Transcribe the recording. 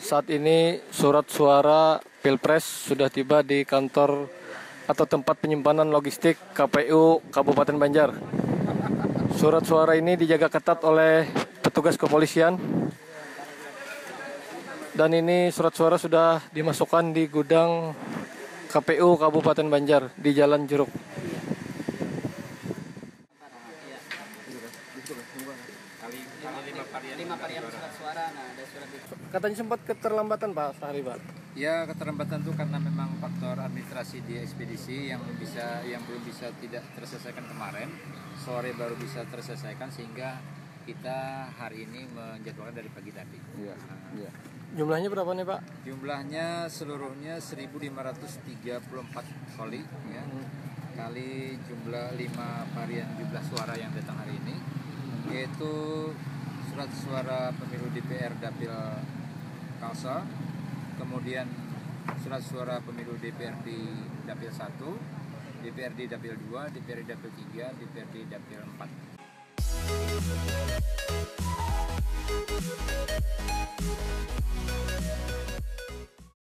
saat ini surat suara Pilpres sudah tiba di kantor atau tempat penyimpanan logistik KPU Kabupaten Banjar. Surat suara ini dijaga ketat oleh petugas kepolisian. Dan ini surat suara sudah dimasukkan di gudang KPU Kabupaten Banjar di Jalan Jeruk. Katanya sempat keterlambatan Pak Sehari, Pak. Ya, keterlambatan itu karena memang faktor administrasi di ekspedisi yang belum bisa tidak terselesaikan kemarin. Sore baru bisa terselesaikan sehingga kita hari ini menjadwalkan dari pagi tadi. Iya. Ya. Jumlahnya berapa nih, Pak? Jumlahnya seluruhnya 1.534 koli ya. Kali jumlah 5 varian jumlah suara yang datang hari ini, yaitu surat suara pemilu DPR Dapil Kalsel, kemudian surat suara pemilu DPRD Dapil 1, DPRD Dapil 2, DPRD Dapil 3, DPRD Dapil 4.